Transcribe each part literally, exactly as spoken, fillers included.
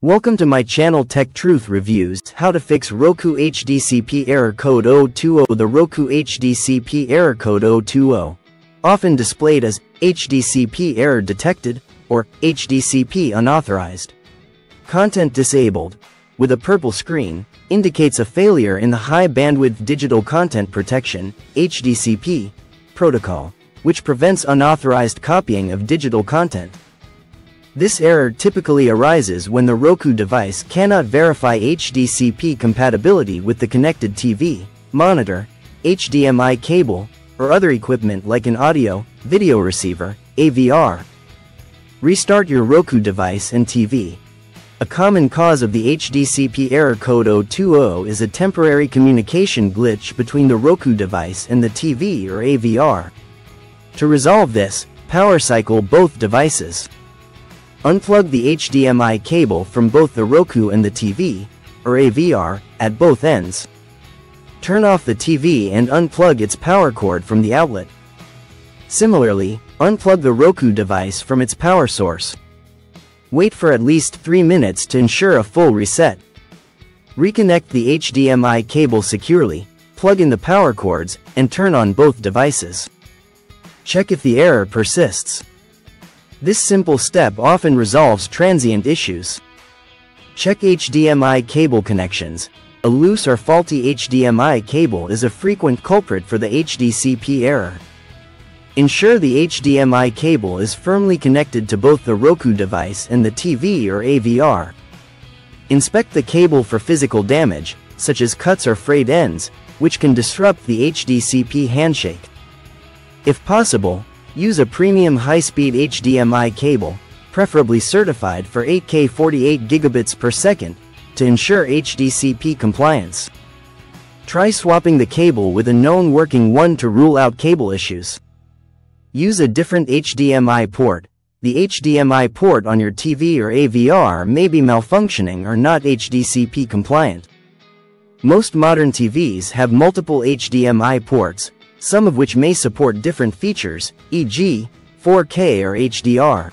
Welcome to my channel Tech Truth Reviews. How to fix Roku H D C P error code zero two zero. The Roku H D C P error code zero two zero, often displayed as H D C P error detected or H D C P unauthorized content disabled with a purple screen, indicates a failure in the high bandwidth digital content protection H D C P protocol, which prevents unauthorized copying of digital content. This error typically arises when the Roku device cannot verify H D C P compatibility with the connected T V, monitor, H D M I cable, or other equipment like an audio, video receiver, A V R. Restart your Roku device and T V. A common cause of the H D C P error code zero two zero is a temporary communication glitch between the Roku device and the T V or A V R. To resolve this, power cycle both devices. Unplug the H D M I cable from both the Roku and the T V, or A V R, at both ends. Turn off the T V and unplug its power cord from the outlet. Similarly, unplug the Roku device from its power source. Wait for at least three minutes to ensure a full reset. Reconnect the H D M I cable securely, plug in the power cords, and turn on both devices. Check if the error persists. This simple step often resolves transient issues. Check H D M I cable connections. A loose or faulty H D M I cable is a frequent culprit for the H D C P error. Ensure the H D M I cable is firmly connected to both the Roku device and the T V or A V R. Inspect the cable for physical damage, such as cuts or frayed ends, which can disrupt the H D C P handshake. If possible, use a premium high-speed H D M I cable, preferably certified for eight K forty-eight gigabits per second, to ensure H D C P compliance. Try swapping the cable with a known working one to rule out cable issues. Use a different H D M I port. The H D M I port on your T V or A V R may be malfunctioning or not H D C P compliant. Most modern T Vs have multiple H D M I ports, some of which may support different features, for example, four K or H D R.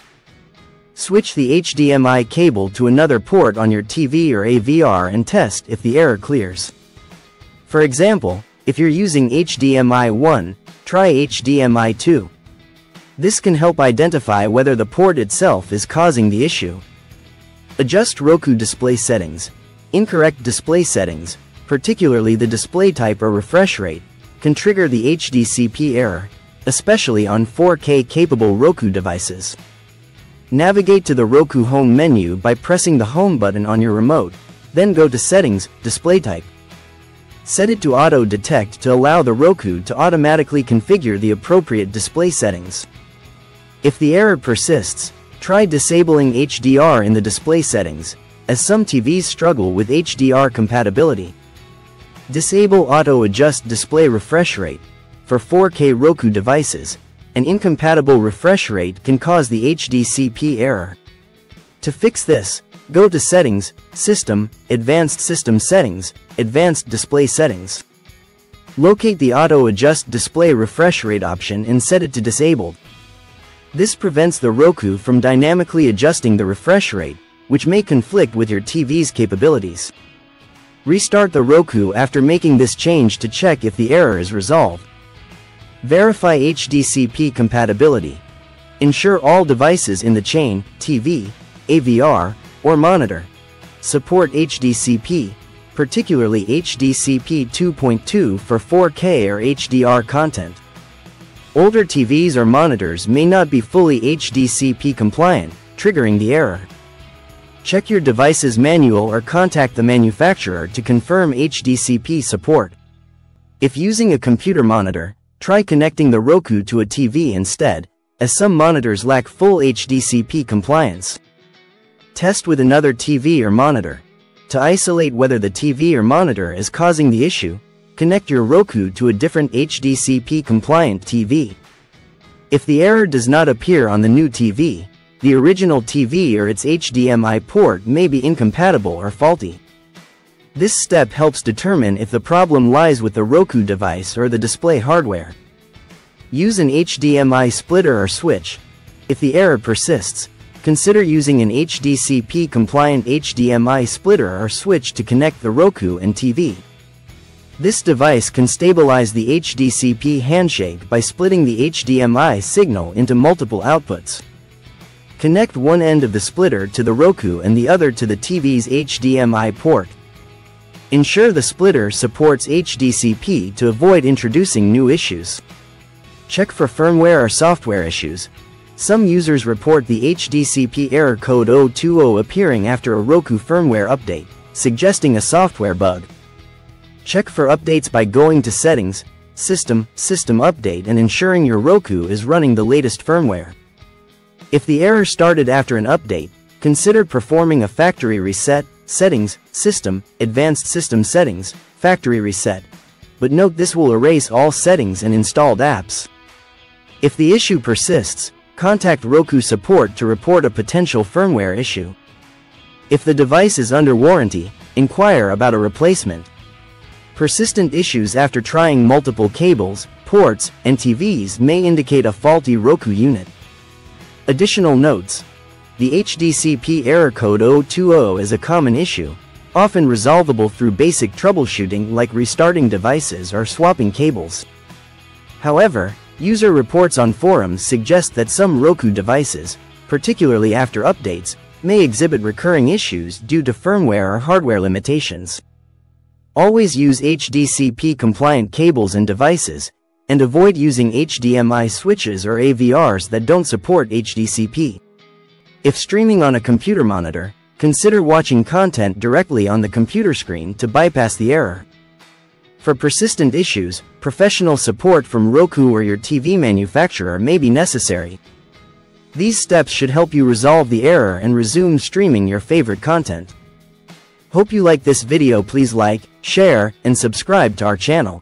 Switch the H D M I cable to another port on your T V or A V R and test if the error clears. For example, if you're using H D M I one, try H D M I two. This can help identify whether the port itself is causing the issue. Adjust Roku display settings. Incorrect display settings, particularly the display type or refresh rate, can trigger the H D C P error, especially on four K capable Roku devices. Navigate to the Roku Home menu by pressing the Home button on your remote, then go to Settings, Display Type. Set it to Auto Detect to allow the Roku to automatically configure the appropriate display settings. If the error persists, try disabling H D R in the display settings, as some T Vs struggle with H D R compatibility. Disable auto-adjust display refresh rate. For four K Roku devices, an incompatible refresh rate can cause the H D C P error. To fix this, go to Settings, System, Advanced System Settings, Advanced Display Settings. Locate the auto-adjust display refresh rate option and set it to disabled. This prevents the Roku from dynamically adjusting the refresh rate, which may conflict with your T V's capabilities. Restart the Roku after making this change to check if the error is resolved. Verify H D C P compatibility. Ensure all devices in the chain, T V, A V R, or monitor, support H D C P, particularly H D C P two point two for four K or H D R content. Older T Vs or monitors may not be fully H D C P compliant, triggering the error. Check your device's manual or contact the manufacturer to confirm H D C P support. If using a computer monitor, try connecting the Roku to a T V instead, as some monitors lack full H D C P compliance. Test with another T V or monitor. To isolate whether the T V or monitor is causing the issue, connect your Roku to a different H D C P compliant T V. If the error does not appear on the new T V, the original T V or its H D M I port may be incompatible or faulty. This step helps determine if the problem lies with the Roku device or the display hardware. Use an H D M I splitter or switch. If the error persists, consider using an H D C P compliant H D M I splitter or switch to connect the Roku and T V. This device can stabilize the H D C P handshake by splitting the H D M I signal into multiple outputs. Connect one end of the splitter to the Roku and the other to the T V's H D M I port. Ensure the splitter supports H D C P to avoid introducing new issues. Check for firmware or software issues. Some users report the H D C P error code zero two zero appearing after a Roku firmware update, suggesting a software bug. Check for updates by going to Settings, System, System Update and ensuring your Roku is running the latest firmware. If the error started after an update, consider performing a factory reset, Settings, System, Advanced System Settings, Factory Reset. But note this will erase all settings and installed apps. If the issue persists, contact Roku support to report a potential firmware issue. If the device is under warranty, inquire about a replacement. Persistent issues after trying multiple cables, ports, and T Vs may indicate a faulty Roku unit. Additional notes. The H D C P error code zero two zero is a common issue, often resolvable through basic troubleshooting like restarting devices or swapping cables. However, user reports on forums suggest that some Roku devices, particularly after updates, may exhibit recurring issues due to firmware or hardware limitations. Always use H D C P compliant cables and devices, and avoid using H D M I switches or A V Rs that don't support H D C P. If streaming on a computer monitor, consider watching content directly on the computer screen to bypass the error. For persistent issues, professional support from Roku or your T V manufacturer may be necessary. These steps should help you resolve the error and resume streaming your favorite content. Hope you like this video. Please like, share, and subscribe to our channel.